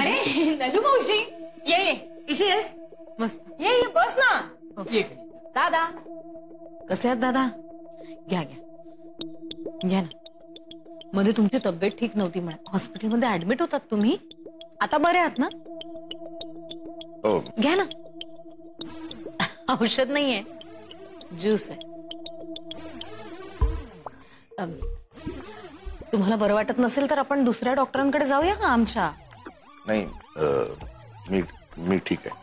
अरे नलू मौशी ये इशेस मस्त ये बस ना ये दादा कसे आहेत दादा घ्या घ्या घ्या ना मध्ये तुमची तब्येत ठीक नव्हती म्हणा हॉस्पिटलमध्ये ऍडमिट होतात तुम्ही आता बरे आहात ना हो घ्या ना औषध नाहीये ज्यूस आहे तुम्हाला बरं वाटत नसेल तर आपण दुसऱ्या डॉक्टरांकडे जाऊया का आमच्या नहीं मी ठीक आहे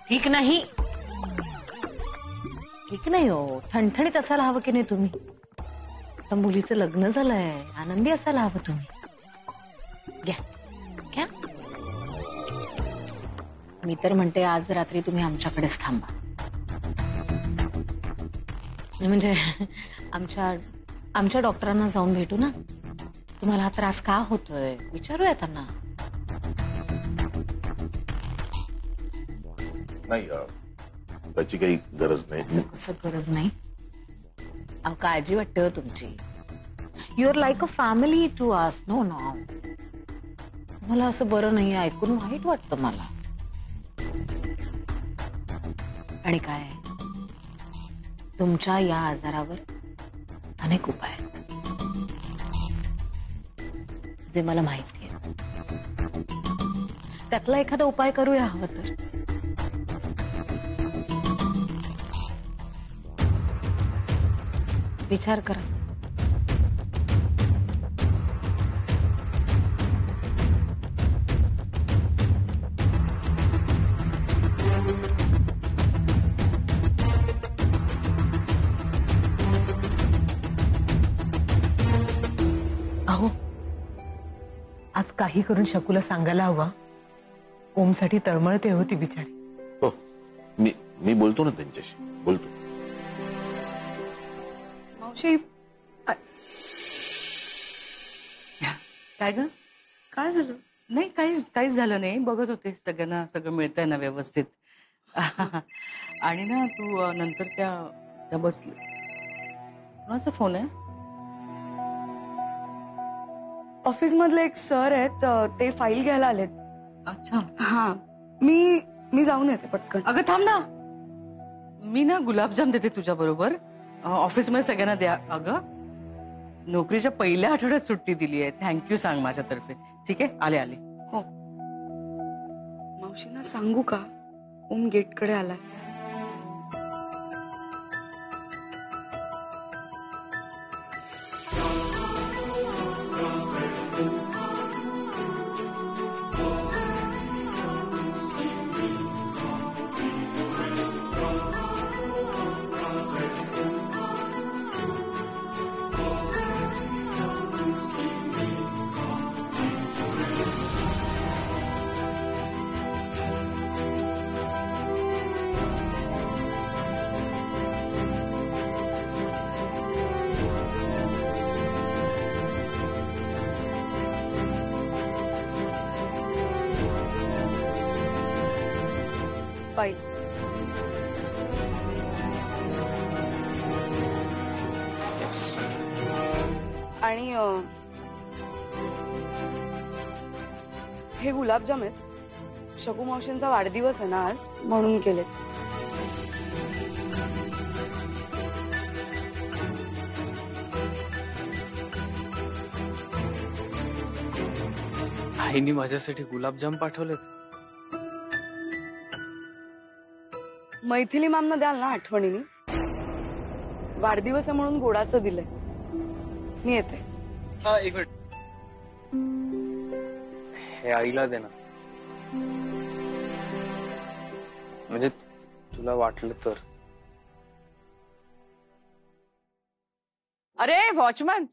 ठीक नाही हो ठणठणीत असायला हवं की नाही तुम्ही आता मुलीचं लग्न झालंय आनंदी असायला हवं तुम्ही घ्या घ्या मी तर म्हणते आज रात्री तुम्ही आमच्याकडेच थांबा म्हणजे आमच्या डॉक्टरांना जाऊन भेटू ना तुम्हाला हा त्रास का होतोय विचारूया त्यांना नहीं त्याची काही गरज नाही कसं गरज नाही अहो काळजी वाटते तुमची you are like a family to us no no मला असं बरं नाही ऐकून वाईट वाटतं मला आणि काय तुमच्या या आजारावर अनेक उपाय आहेत जे मला माहिती आहे त्यातला एखादा उपाय करूया हवा तर विचार करा अहो आज काही करून शकूला सांगायला हवा ओमसाठी तळमळते होती बिचारी हो मी बोलतो ना त्यांच्याशी बोलतो काय ग काय झालं नाही काहीच झालं नाही बघत होते सगळ्यांना सगळं मिळतंय ना व्यवस्थित आणि ना तू नंतर त्या बसली कोणाचा फोन आहे ऑफिस मधले एक सर आहेत ते फाईल घ्यायला आलेत अच्छा हा मी जाऊन येते पटकन अगं थांब ना मी ना गुलाबजाम देते तुझ्या बरोबर ऑफिस मध्ये सगळ्यांना द्या अगं नोकरीच्या पहिल्या आठवड्यात सुट्टी दिली आहे थँक्यू सांग माझ्यातर्फे ठीक आहे आले आले हो मावशींना सांगू का ओम गेटकडे आला आणि हे गुलाबजाम आहेत शकू मावशींचा वाढदिवस आहे ना आज म्हणून केले आईने माझ्यासाठी गुलाबजाम पाठवलेत मैथिली मामना द्याल ना आठवणीने वाढदिवस म्हणून गोडाचं दिलंय मी येते एक मिनिट हे आईला देना म्हणजे तुला वाटलं तर अरे वॉचमन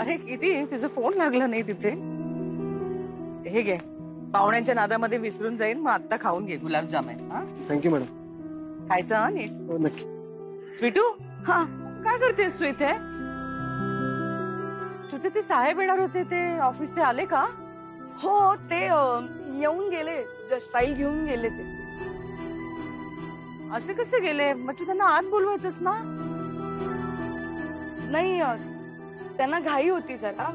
अरे किती तुझा फोन लागला नाही तिथे हे घे पाहुण्यांच्या नादामध्ये विसरून जाईन मग आता खाऊन घे गुलाबजाम आहे थँक्यू मॅडम खायचं नक्की स्वीटू हा काय करतेस स्वीट आहे तुझे ते साहेब येणार होते ते ऑफिसचे आले का हो ते येऊन गेले जस्ट फाईल घेऊन गेले ते असे कसे गेले मग तू त्यांना आत बोलवायचंस ना नाही त्यांना घाई होती जरा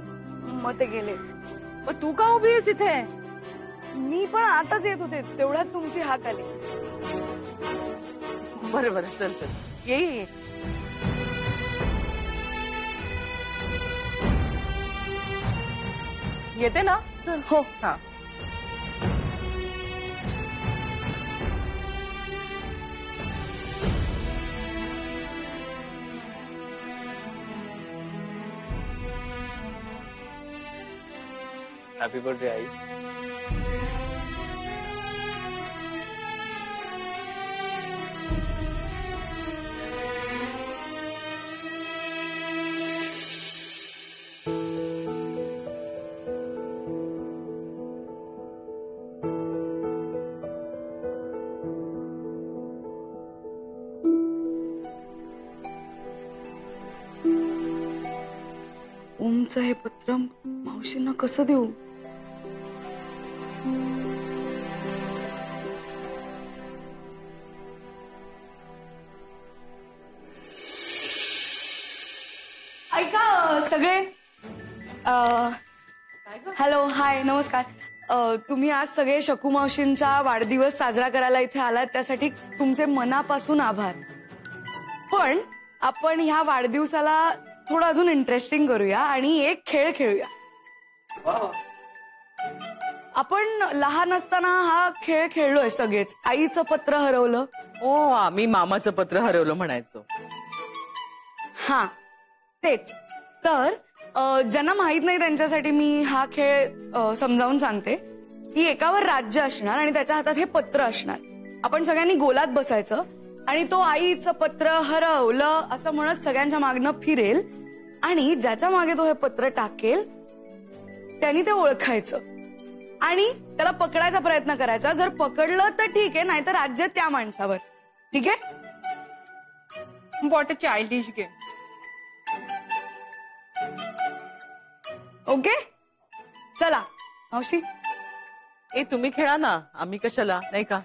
मग ते गेले पण तू का उभी आहेस इथे? मी पण आताच येत होते, तेवढ्यात तुमची हाक आली. बरं बरं, चल चल, ये ये. येते ना? चल. हो. हां, हैप्पी बर्थडे आई. ओमचं हे पत्र मावशींना कसं देऊ? ऐका सगळे, हॅलो, हाय, नमस्कार. तुम्ही आज सगळे शकू मावशींचा वाढदिवस साजरा करायला इथे आलात, त्यासाठी तुमचे मनापासून आभार. पण आपण ह्या वाढदिवसाला थोडं अजून इंटरेस्टिंग करूया आणि एक खेळ खेळूया. आपण लहान असताना हा खेळ खेळलोय सगळेच. आईचं पत्र हरवलं. ओ, आम्ही मामाचं पत्र हरवलं म्हणायचो. हा, तेच. तर ज्यांना माहित नाही त्यांच्यासाठी मी हा खेळ समजावून सांगते. की एकावर राज्य असणार आणि त्याच्या हातात हे पत्र असणार. आपण सगळ्यांनी गोलात बसायचं आणि तो आईचं पत्र हरवलं असं म्हणत सगळ्यांच्या मागणं फिरेल आणि ज्याच्या मागे तो हे पत्र टाकेल त्यांनी ते ओळखायचं आणि त्याला पकडायचा प्रयत्न करायचा. जर पकडलं तर ठीक आहे, नाहीतर राज्य त्या माणसावर. ठीक आहे? What a childish game. Okay, चला मावशी. ए, तुम्ही खेळा ना, आम्ही कशाला. नाही का?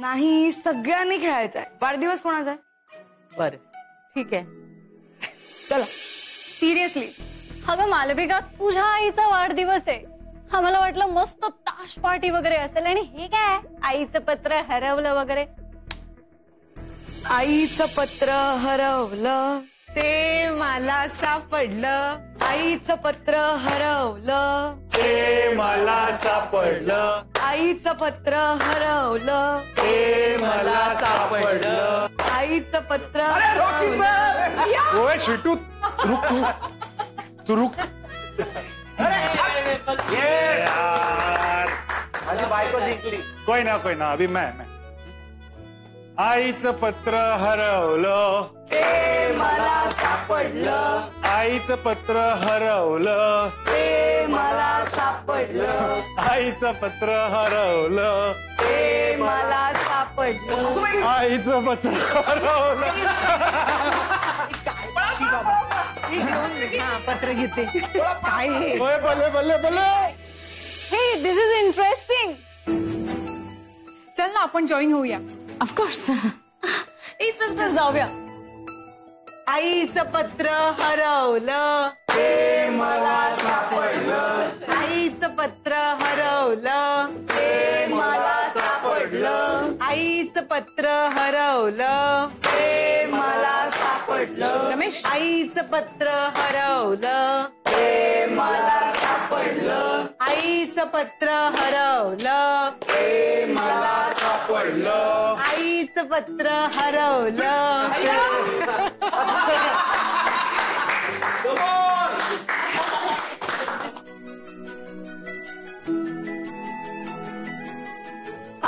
नाही, सगळ्यांनी खेळायचंय. वाढदिवस कोणाचा आहे? बर, ठीक आहे, चला. सिरियसली? अगं मालविका, तुझ्या आईचा वाढदिवस आहे. आम्हाला वाटलं मस्त ताश पार्टी वगैरे असेल आणि हे काय आईचं पत्र हरवलं वगैरे. आईचं पत्र हरवलं ते मला सापडलं. आईचं पत्र हरवलं ते मला सापडलं. आईचं पत्र हरवलं ते मला सापडलं. आईचं पत्र. शिटू तुरुक. बायको जिंकली. कोई ना कोई ना, अभी मैं. आईचं पत्र हरवलं ते मला सापडलं. आईचं पत्र हरवलं ते मला सापडलं. आईचं पत्र हरवलं ते मला सापडलं. आईचं पत्र हरवलं. पत्र घेते काय? बल्ले बल्ले बल्ले. Hey, this is interesting. चल ना, आपण जॉईन होऊया. ऑफकोर्स. चल चल, जाऊया. आईचं पत्र हरवलं ते मला सापडलं. आईचं पत्र हरवलं ते मला सापडलं. आईचं पत्र हरवलं ते मला सापडलं. रमेश, आईचं पत्र हरवलं ते मला सापडलं. आईचं पत्र हरवलं ते मला सापडलं. आईचं पत्र हरवलं.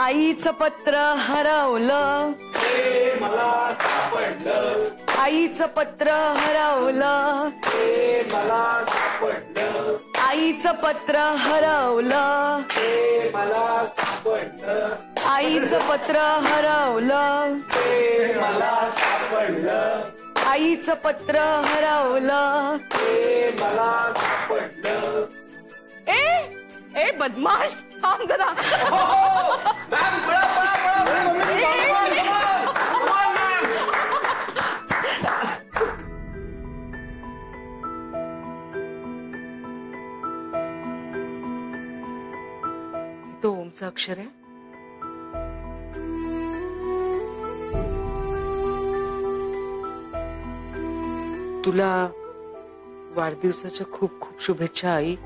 आईचं पत्र हरवलं ते मला सापडलं. आईचं पत्र हरवलं ते मला सापडलं. आईचं पत्र हरवलं ते मला सापडलं. आईचं पत्र हरवलं ते मला सापडलं. आईचं पत्र हरवलं ते मला सापडलं. ए ए बदमाश, थांब जरा. तो ओम सा अक्षर है। तुला वाढदिवसाच्या खूप खूप शुभेच्छा आई।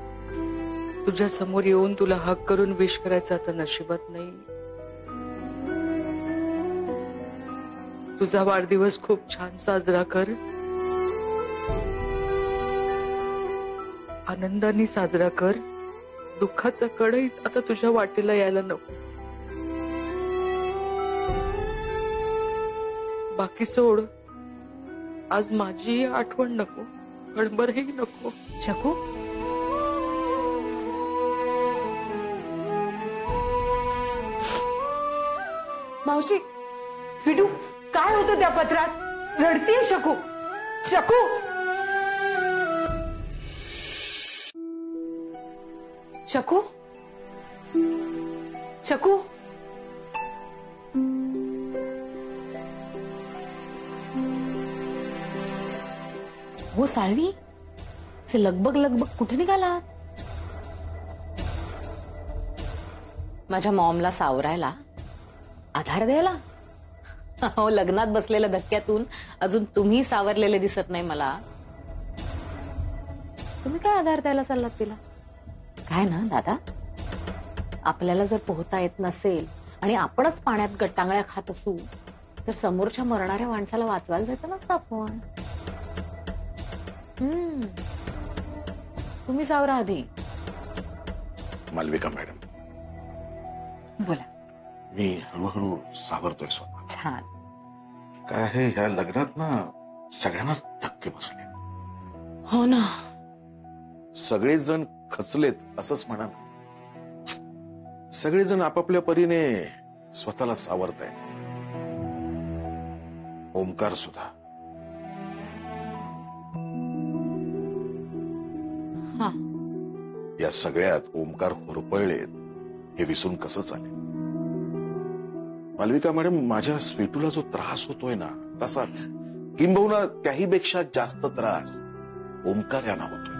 तुझ्या समोर येऊन तुला हक करून विश करायचं आता नशिबात नाही। तुझा वाढदिवस खूप छान साजरा कर, आनंदाने साजरा कर। दुःखाचा कढई आता तुझ्या वाटेला यायला नको। बाकी सोड, आज माझी आठवण नको, गडबडही नको। शकू, मावशी, विडू काय होतं त्या पत्रात? रडतीये शकू। शकू, शकू, शकू, वो साळवी से लगभग लगभग कुठे निघाला? माझ्या मॉमला सावरायला, आधार द्यायला। हो, लग्नात बसलेल्या धक्क्यातून अजून तुम्ही सावरलेले दिसत नाही मला। तुम्ही काय आधार द्यायला चाललात तिला? काय ना दादा, आपल्याला जर पोहता येत नसेल आणि आपणच पाण्यात गटांगळ्या खात असू तर समोरच्या मरणाऱ्या माणसाला वाचवायला जायचं नसतं आपण। तुम्ही सावरा आधी। मालविका मॅडम बोला। मी हळूहळू सावरतोय स्वतः। छान। काय आहे, ह्या लग्नात ना सगळ्यांनाच धक्के बसले। हो ना, सगळेजण खचलेत असंच म्हणा ना। सगळेजण आपापल्या परीने स्वतःला सावरतायत, ओमकार सुद्धा। या सगळ्यात ओमकार होरपळलेत हे विसरून कसं चालेल? मालविका मॅडम, माझ्या स्वीटूला जो त्रास होतोय ना तसाच किंबहुना त्याहीपेक्षा जास्त त्रास ओमकार यांना होतोय।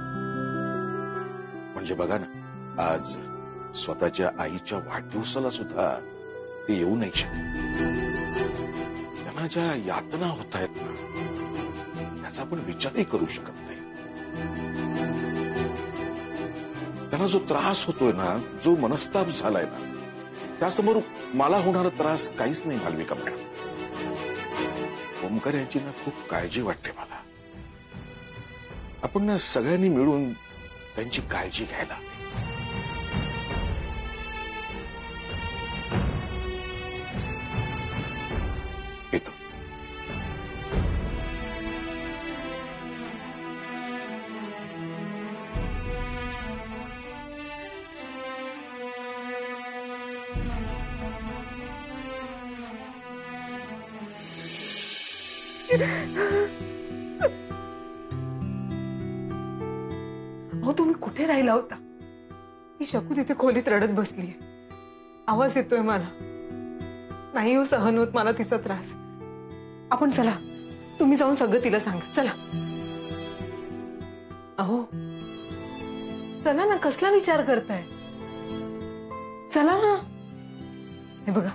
म्हणजे बघा ना, आज स्वतःच्या आईच्या वाढदिवसाला सुद्धा ते येऊ नाही शकत। त्यांना ज्या यातना होत आहेत ना त्याचा आपण विचारही करू शकत नाही। त्यांना जो त्रास होतोय ना, जो मनस्ताप झालाय ना, त्यासमोर मला होणारा त्रास काहीच नाही मालविका मॅडम। ओमकार यांची ना खूप काळजी वाटते मला। आपण ना सगळ्यांनी मिळून त्यांची काळजी घ्यायला। हो, तुम्ही कुठे राहिला होता? ती शकू तिथे खोलीत रडत बसलीय। आवाज येतोय मला। नाही हो, सहन होत मला तिचा त्रास। आपण चला, तुम्ही जाऊन सगळं तिला सांगा। चला अहो, चला ना, कसला विचार करताय? चला ना। हे बघा,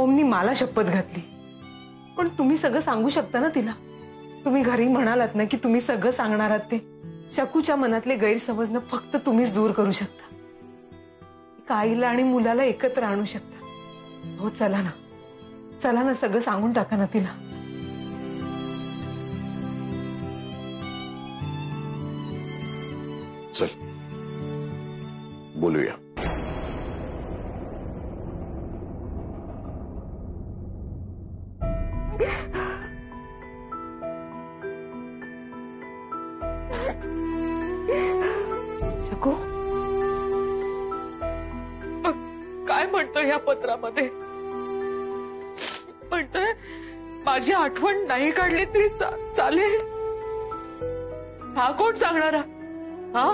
ओमनी मला शपथ घातली, पण तुम्ही सगळं सांगू शकता ना तिला? तुम्ही घरी म्हणालात ना की तुम्ही सगळं सांगणार आहात ते। शकूच्या मनातले गैरसमजणं फक्त तुम्हीच दूर करू शकता। आईला आणि मुलाला एकत्र आणू शकता। हो चला ना, चला ना, सगळं सांगून टाका ना तिला। चल बोलूया। शकू, काय म्हणतोय या पत्रामध्ये? म्हणतोय माझी आठवण नाही काढली तरी चालेल। हा कोण सांगणार? हा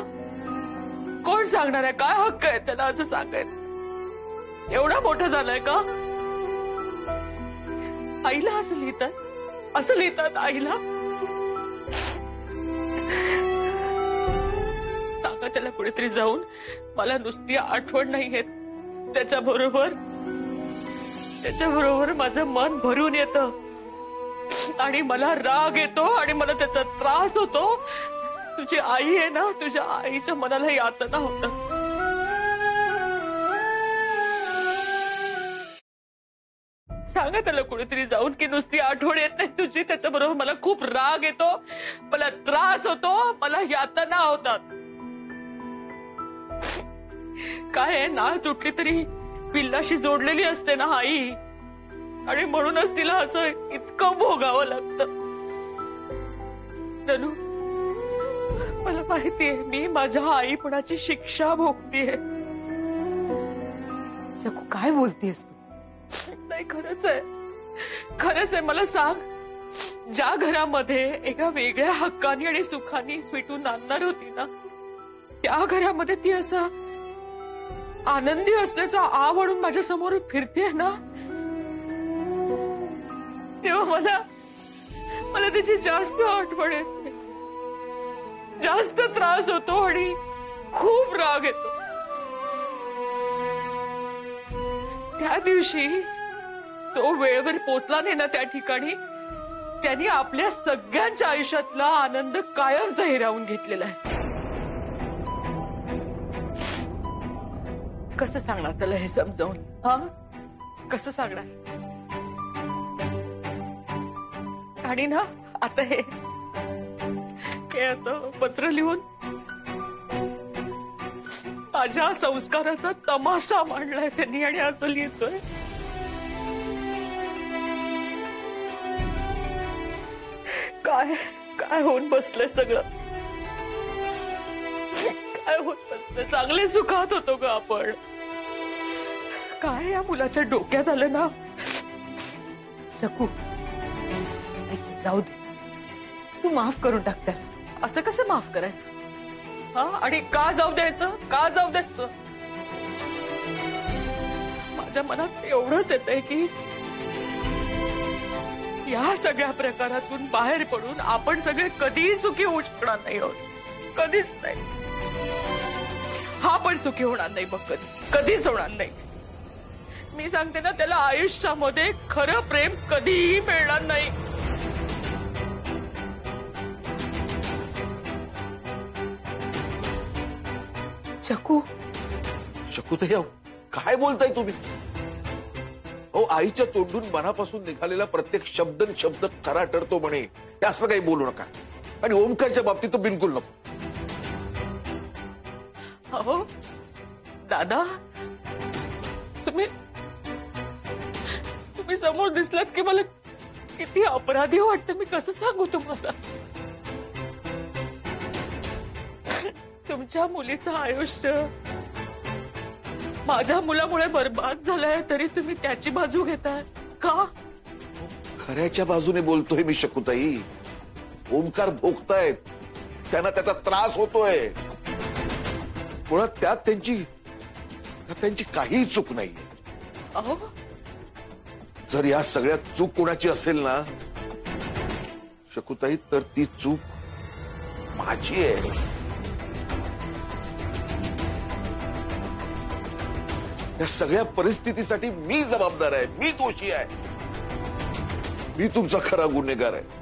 कोण सांगणार आहे? काय हक्क आहे त्याला असं सांगायचं? एवढा मोठा झालाय का? आईला असं लिहितात, असं लिहितात आईला। त्याला कुठेतरी जाऊन मला नुसती आठवण नाही येत, त्याच्याबरोबर माझं मन भरून येतं आणि मला राग येतो आणि मला त्याचा त्रास होतो. तुझी आई आहे ना, तुझ्या आईच्या मनाला यातना होतं. सांगा त्याला कुठेतरी जाऊन की नुसती आठवण येत नाही तुझी. त्याच्याबरोबर मला खूप राग येतो, मला त्रास होतो, मला यातना होतात. काय नाळ तुटली तरी पिल्लाशी जोडलेली असते ना आई, आणि म्हणूनच तिला असं इतकं भोगावं लागतं. ननू, मला माहितीये मी माझ्या आईपणाची शिक्षा भोगतीये. शाकू, काय बोलतेस तू? नाही, खरंच आहे, खरंच आहे. मला सांग, ज्या घरामध्ये एका वेगळ्या हक्कानी आणि सुखानी स्वीटून आणणार होती ना, त्या घरामध्ये ती असं आनंदी असल्याचा आ म्हणून माझ्या समोर फिरते ना, तेव्हा मला त्याची जास्त आठवण येते, जास्त त्रास होतो आणि खूप राग येतो. त्या दिवशी तो वेळेवर पोचला नाही ना त्या ठिकाणी, त्यांनी आपल्या सगळ्यांच्या आयुष्यातला आनंद कायम हिरावून घेतलेला आहे. कसं सांगणार त्याला हे समजावून? हा, कसं सांगणार? आणि ना आता हे असं पत्र लिहून माझ्या संस्काराचा तमाशा मांडलाय त्यांनी, आणि असं लिहितोय. काय काय होऊन बसलंय सगळं, काय होऊन बसलंय. चांगले सुखात होतो ग आपण. काय या मुलाच्या डोक्यात आलं ना. शाकू, जाऊ दे, तू माफ करून टाकता. असं कसं माफ करायचं? हा, आणि का जाऊ द्यायचं, का जाऊ द्यायचं? माझ्या मनात एवढंच येतंय की या सगळ्या प्रकारातून बाहेर पडून आपण सगळे कधीही सुखी होऊ शकणार नाही आहोत, कधीच नाही. हा पण सुखी होणार नाही बघ, कधीच होणार नाही. मी सांगते ना, त्याला आयुष्यामध्ये खरं प्रेम कधीही मिळणार नाही. शाकू, शाकू ते काय बोलताय तुम्ही? अहो, आईच्या तोंडून मनापासून निघालेला प्रत्येक शब्द शब्द खरा ठरतो म्हणे. हे असं काही बोलू नका, आणि ओमकारच्या बाबतीत तो बिलकुल नको. अहो दादा, तुम्ही तुम्ही समोर दिसलात की मला किती अपराधी वाटतं. मी कसं सांगू तुम्हाला? तुमच्या मुलीचं आयुष्य माझ्या मुलामुळे बर्बाद झालंय, तरी तुम्ही त्याची बाजू घेताय का? खऱ्याच्या बाजूने बोलतोय मी शकुताई. ओमकार भोगतायत, त्यांना त्याचा त्रास होतोय. मुळात त्यात त्यांची काहीही चूक नाहीये. अहो, जर या सगळ्यात चूक कोणाची असेल ना शकुताई, तर ती चूक माझी आहे. या सगळ्या परिस्थितीसाठी मी जबाबदार आहे, मी दोषी आहे, मी तुमचा खरा गुन्हेगार आहे.